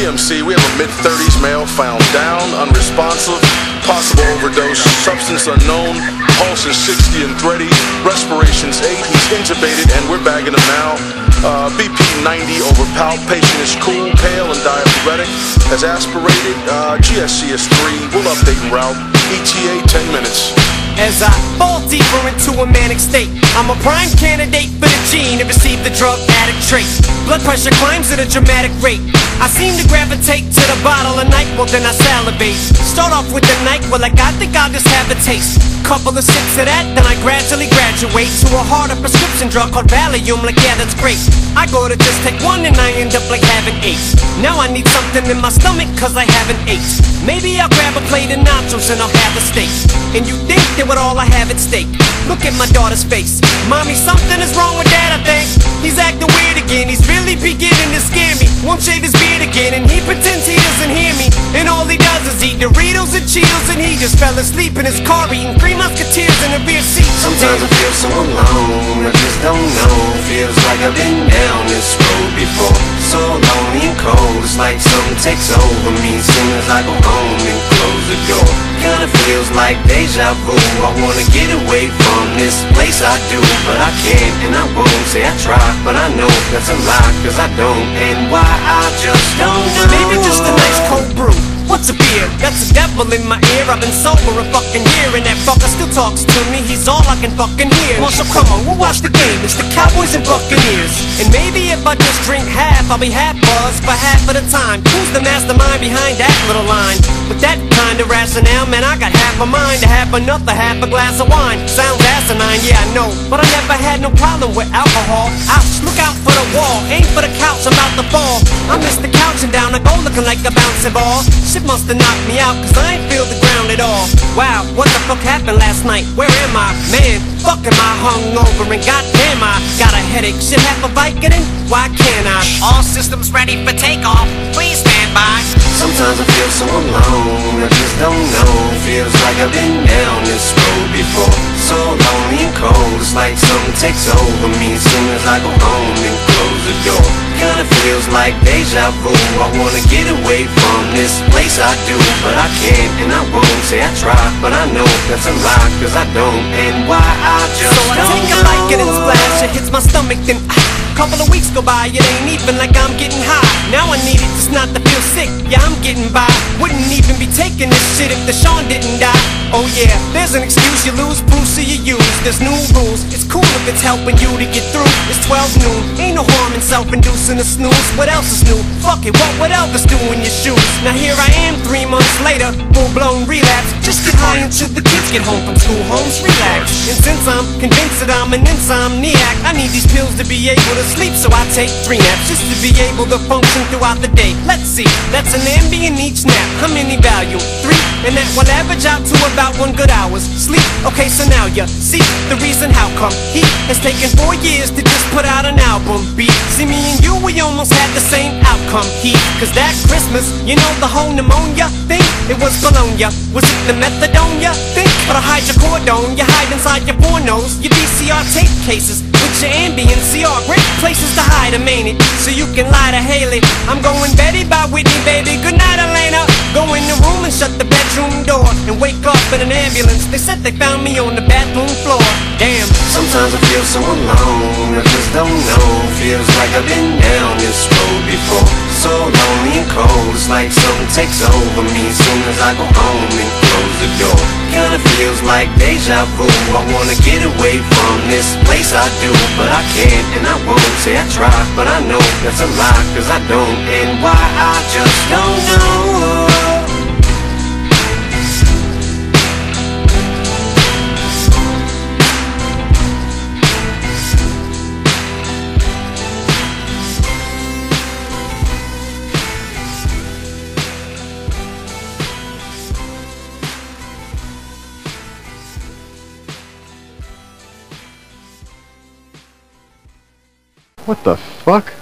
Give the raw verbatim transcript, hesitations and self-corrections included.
T M C, we have a mid thirties male found down, unresponsive, possible overdose, substance unknown, pulse is sixty and thready, respirations eight, he's intubated and we're bagging him now. Uh, B P ninety over palp, patient is cool, pale and diabetic, has aspirated, uh, G S C is three, we'll update and route, E T A ten minutes. As I fall deeper into a manic state, I'm a prime candidate for the gene and receive the drug addict trait. Blood pressure climbs at a dramatic rate. I seem to gravitate to the bottle of Nyquill, then I salivate. Start off with the Nyquill, like I think I'll just have a taste. Couple of sips of that, then I gradually graduate to a harder prescription drug called Valium, like yeah, that's great. I go to just take one and I end up like having eight. Now I need something in my stomach cause I haven't ate. Maybe I'll grab a plate of nachos and I'll have a steak. And you think that with all I have at stake, look at my daughter's face. Mommy, something is wrong with that, I think. He's acting weird again, he's really beginning to scare me. Won't shave his beard again and he pretends he doesn't hear me. And all he does is eat Doritos and Cheetos and he just fell asleep in his car eating Three Musketeers in the rear seat. Sometimes I feel so alone, I just don't know. Feels like I've been down this road before. So lonely and cold, it's like something takes over me. As soon as I go home and close the door, kinda feels like deja vu. I wanna get away from this place, I do, but I can't and I won't. Say I try, but I know that's a lie, cause I don't, and why I just don't know. Maybe just a nice cold brew, what's a beer? That's a devil in my ear, I've been sober a fucking year, and that fucker still talks to me, he's all I can fucking hear. Marshall, come on, we'll watch the game, it's the Cowboys and Buccaneers. And maybe if I just drink half, I'll be half buzzed for half of the time. Who's the mastermind behind that little line? With that kind of rationale, man, I got half a mind to have another half a glass of wine. Sounds asinine, yeah, I know, but I never had no problem with alcohol. Ouch, look out for the wall, aim for the couch, I'm about to fall. I missed the couch and down I go looking like a bouncing ball. Shit must have knocked me out, cause I ain't feel the ground at all. Wow, what the fuck happened last night? Where am I? Man, fuck am I hungover and goddamn I got a headache, shit half a Vicodin, why can't I? All systems ready for takeoff, please stand by. Sometimes I feel so alone, I just don't know. Feels like I've been down this road before. So lonely and cold, it's like something takes over me. As soon as I go home and close the door, kinda feels like deja vu. I wanna get away from this place, I do, but I can't and I won't. Say I try, but I know that's a lie, cause I don't, and why I just so don't know. So I take a like it and splash, it hits my stomach, then couple of weeks go by, it ain't even like I'm getting high. Now I need it just not to feel sick, yeah I'm getting by. Wouldn't even be taking this shit if Deshawn didn't die. Oh yeah, there's an excuse you lose, Bruce or you use, there's new rules. It's cool if it's helping you to get through, it's twelve noon. Ain't no harm in self-inducing a snooze, what else is new? Fuck it, what would Elvis do in your shoes? Now here I am three months later, full-blown relapse. Just get high until the kids get home from school, homes relax. And since I'm convinced that I'm an insomniac, I need these pills to be able to sleep, so I take three naps just to be able to function throughout the day. Let's see, that's an Ambien each nap. How many value? Three, and that will average out to about one good hour's sleep. Okay, so now you see the reason how come he has taken four years to just put out an album beat. See, me and you, we almost had the same outcome he, cause that Christmas, you know the whole pneumonia thing, it was Bologna. Was it the methadone you think? Or the hydrocodone you hide inside your pornos, your V C R tape cases with your Ambien C R, great places to hide them, ain't it? So you can lie to Haley, I'm going Betty by Whitney, baby. Good night, Elena. Go in the room and shut the bedroom door and wake up in an ambulance. They said they found me on the bathroom floor. Damn. Sometimes I feel so alone, I just don't know. Feels like I've been down this road before. So lonely and cold, it's like something takes over me. As soon as I go home and close the door, kinda feels like deja vu. I wanna get away from this place, I do, but I can't and I won't. Say I try, but I know that's a lie, cause I don't, and why I just don't know. What the fuck?